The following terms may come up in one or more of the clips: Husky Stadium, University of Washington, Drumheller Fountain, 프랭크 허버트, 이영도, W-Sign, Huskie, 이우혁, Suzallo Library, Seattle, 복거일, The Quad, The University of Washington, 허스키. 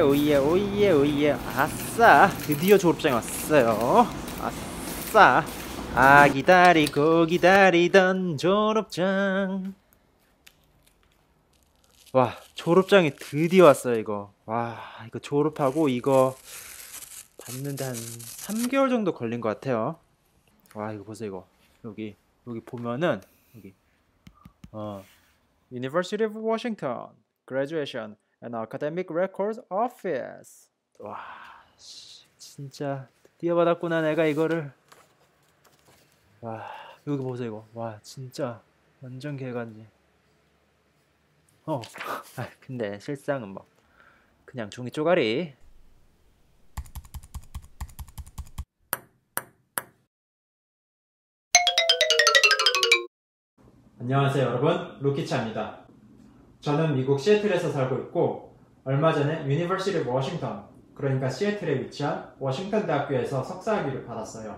오예 오예 오예 오예. 아싸, 드디어 졸업장이 왔어요. 아싸. 아, 기다리고 기다리던 졸업장. 와, 졸업장이 드디어 왔어요. 이거 와, 이거 졸업하고 이거 받는데 한 3개월 정도 걸린 것 같아요. 와, 이거 보세요. 이거 여기 보면은 여기 University of Washington Graduation and Academic Records Office. 와, 진짜 드디어 받았구나 내가 이거를. 와, 여기 보세요. 이거 와, 진짜 완전 개간지. 근데 실상은 뭐 그냥 종이 쪼가리. 안녕하세요 여러분, 루키차입니다. 저는 미국 시애틀에서 살고 있고, 얼마 전에 University of Washington, 그러니까 시애틀에 위치한 워싱턴 대학교에서 석사 학위를 받았어요.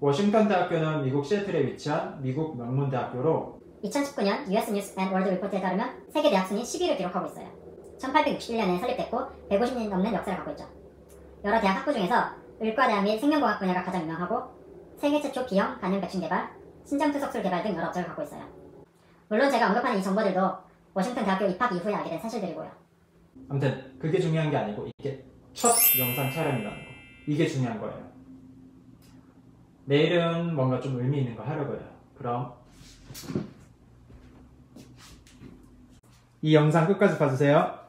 워싱턴 대학교는 미국 시애틀에 위치한 미국 명문 대학교로 2019년 US News and World Report에 따르면 세계 대학 순위 10위를 기록하고 있어요. 1861년에 설립됐고 150년이 넘는 역사를 갖고 있죠. 여러 대학 학부 중에서 의과대학 및 생명공학 분야가 가장 유명하고, 세계 최초 비형 간염 백신 개발, 신장투석술 개발 등 여러 업적을 갖고 있어요. 물론 제가 언급하는 이 정보들도 워싱턴 대학교 입학 이후에 알게 된 사실들이고요. 아무튼 그게 중요한 게 아니고 이게 첫 영상 촬영이라는 거, 이게 중요한 거예요. 내일은 뭔가 좀 의미 있는 거 하려고요. 그럼 이 영상 끝까지 봐주세요.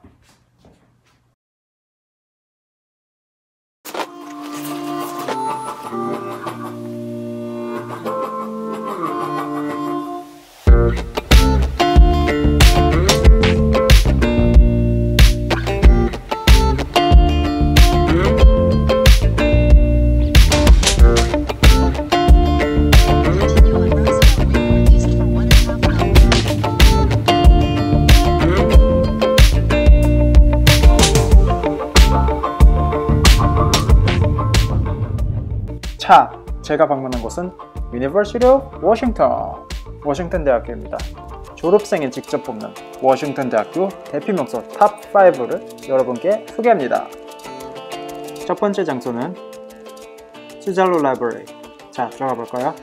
자, 제가 방문한 곳은 University of Washington, 워싱턴 대학교입니다. 졸업생이 직접 뽑는 워싱턴 대학교 대표 명소 탑5를 여러분께 소개합니다. 첫 번째 장소는 수잘로 라이브러리. 자, 들어가 볼까요?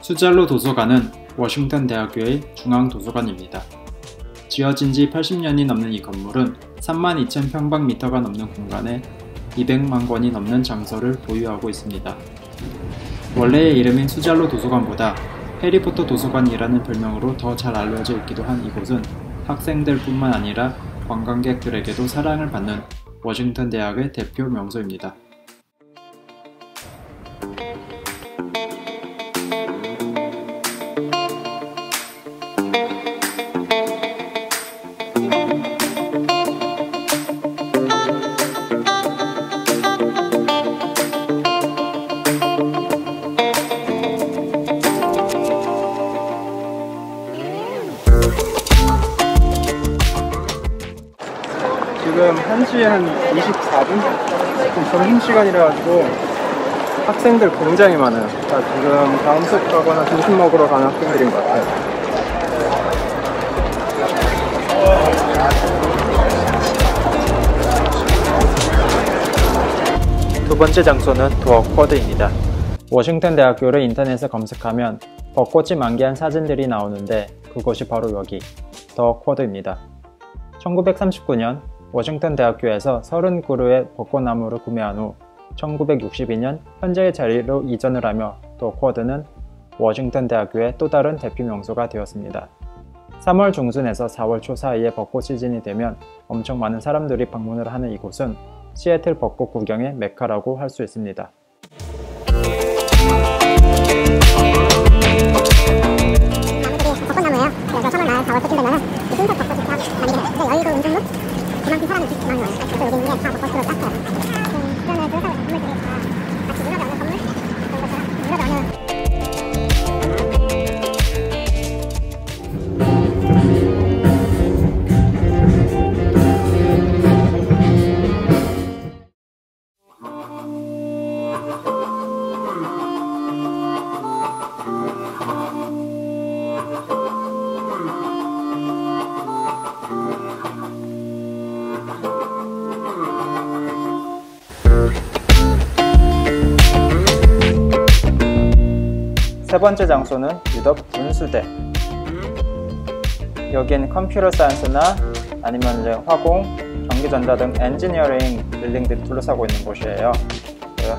수잘로 도서관은 워싱턴 대학교의 중앙 도서관입니다. 지어진 지 80년이 넘는 이 건물은 32,000평방미터가 넘는 공간에 200만 권이 넘는 장서를 보유하고 있습니다. 원래의 이름인 수잘로 도서관보다 해리포터 도서관이라는 별명으로 더 잘 알려져 있기도 한 이곳은 학생들 뿐만 아니라 관광객들에게도 사랑을 받는 워싱턴 대학의 대표 명소입니다. 지금 1시에 한 24분? 점심시간이라가지고 학생들 굉장히 많아요. 지금 다음 수업 가거나 점심 먹으러 가는 학생들인 것 같아요. 두 번째 장소는 더 쿼드입니다. 워싱턴 대학교를 인터넷에 검색하면 벚꽃이 만개한 사진들이 나오는데, 그것이 바로 여기 더 쿼드입니다. 1939년 워싱턴 대학교에서 30그루의 벚꽃나무를 구매한 후 1962년 현재의 자리로 이전을 하며 더 쿼드는 워싱턴 대학교의 또 다른 대표 명소가 되었습니다. 3월 중순에서 4월 초 사이에 벚꽃 시즌이 되면 엄청 많은 사람들이 방문을 하는 이곳은 시애틀 벚꽃 구경의 메카라고 할 수 있습니다. 벚꽃나무예요. 그래서 3월말 4월 초쯤 되면 벚꽃이 다 많이 열리고 운전도 그만큼 사람이 되게 많이 와요. 그래서 여기 있는 게 다 벚꽃으로 닦아요. 그러면 그 사람의 건물들이 다 같이 유럽에 오는 건물? 유럽에 오는 세 번째 장소는 유독 분수대. 여긴 컴퓨터 사이언스나 아니면 이제 화공, 전기전자 등 엔지니어링 빌딩들이 둘러싸고 있는 곳이에요.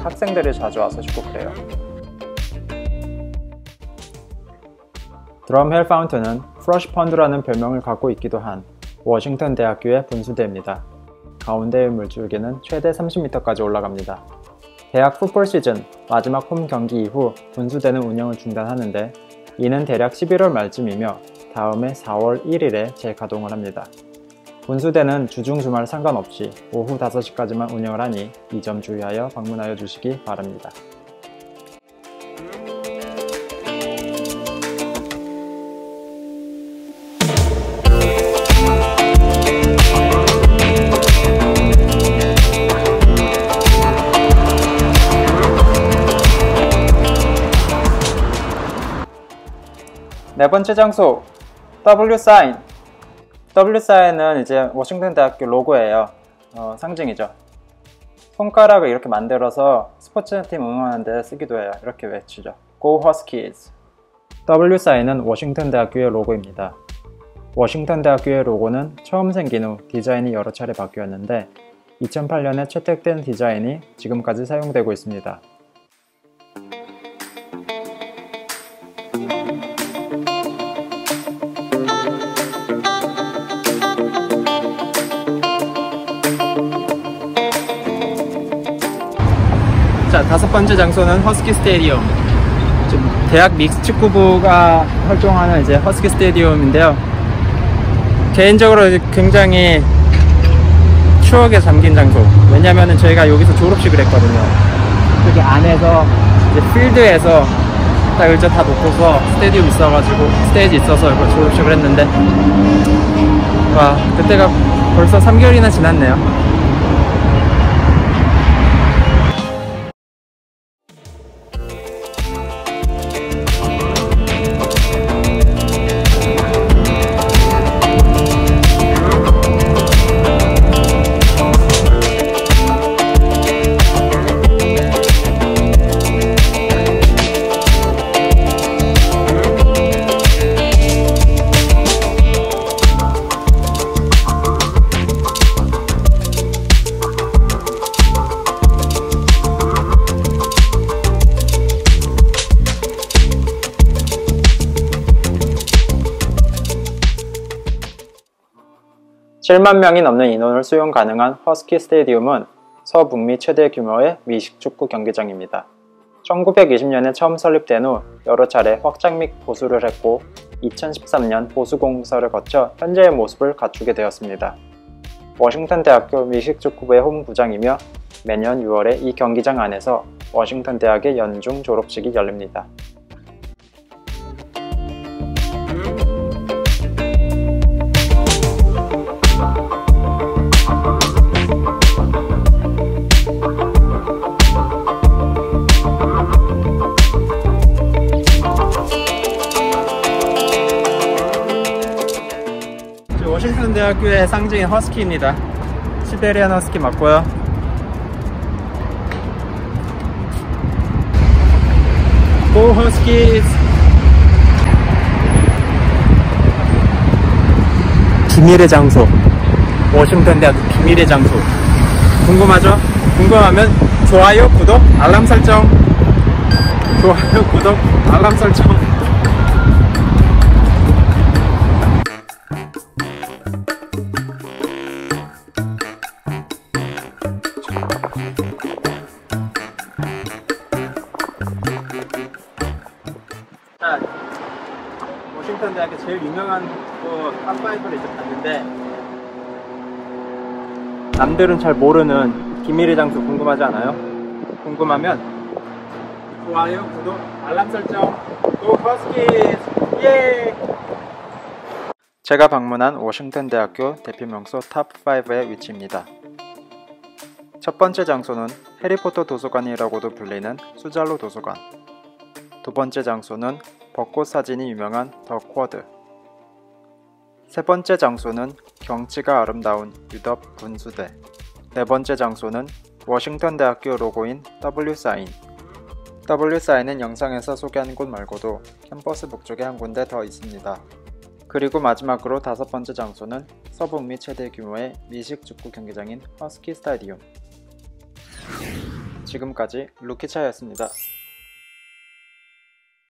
학생들이 자주 와서 쉬고 그래요. 드럼헬 파운트는 프러쉬 펀드라는 별명을 갖고 있기도 한 워싱턴 대학교의 분수대입니다. 가운데의 물줄기는 최대 30m까지 올라갑니다. 대학 풋볼 시즌 마지막 홈 경기 이후 분수대는 운영을 중단하는데, 이는 대략 11월 말쯤이며 다음해 4월 1일에 재가동을 합니다. 분수대는 주중 주말 상관없이 오후 5시까지만 운영을 하니 이 점 주의하여 방문하여 주시기 바랍니다. 네 번째 장소, W-Sign. W-Sign은 이제 워싱턴 대학교 로고예요. 상징이죠. 손가락을 이렇게 만들어서 스포츠팀 응원하는데 쓰기도 해요. 이렇게 외치죠. Go Huskies! W-Sign은 워싱턴 대학교의 로고입니다. 워싱턴 대학교의 로고는 처음 생긴 후 디자인이 여러 차례 바뀌었는데, 2008년에 채택된 디자인이 지금까지 사용되고 있습니다. 자, 다섯 번째 장소는 허스키 스테디움. 지금 대학 믹스축구부가 활동하는 이제 허스키 스테디움인데요. 개인적으로 굉장히 추억에 잠긴 장소. 왜냐면은 저희가 여기서 졸업식을 했거든요. 여기 안에서 이제 필드에서 딱 의자 다 놓고서 스테디움 있어가지고 스테이지 있어서 여기 졸업식을 했는데, 와, 그때가 벌써 3개월이나 지났네요. (7만 명이) 넘는 인원을 수용 가능한 허스키 스테디움은 서북미 최대 규모의 미식축구 경기장입니다. 1920년에 처음 설립된 후 여러 차례 확장 및 보수를 했고, 2013년 보수공사를 거쳐 현재의 모습을 갖추게 되었습니다. 워싱턴 대학교 미식축구부의 홈구장이며 매년 6월에 이 경기장 안에서 워싱턴 대학의 연중 졸업식이 열립니다. 워싱턴 대학교의 상징인 허스키입니다. 시베리안 허스키 맞고요. Go Huskies! 비밀의 장소. 워싱턴 대학교 비밀의 장소. 궁금하죠? 궁금하면 좋아요, 구독, 알람 설정. 좋아요, 구독, 알람 설정. 워싱턴 대학의 제일 유명한 곳 핫파이브를 이제 갔는데, 남들은 잘 모르는 비밀의 장소 궁금하지 않아요? 궁금하면 좋아요, 구독, 알람 설정. Go Huskies! 예! 제가 방문한 워싱턴 대학교 대표 명소 탑5의 위치입니다. 첫 번째 장소는 해리포터 도서관이라고도 불리는 수잘로 도서관. 두 번째 장소는 벚꽃 사진이 유명한 더 쿼드. 세 번째 장소는 경치가 아름다운 유덥 분수대. 네 번째 장소는 워싱턴 대학교 로고인 W-Sign. W-Sign은 영상에서 소개한 곳 말고도 캠퍼스 북쪽에 한 군데 더 있습니다. 그리고 마지막으로 다섯 번째 장소는 서북미 최대 규모의 미식 축구 경기장인 허스키 스타디움. 지금까지 루키차였습니다.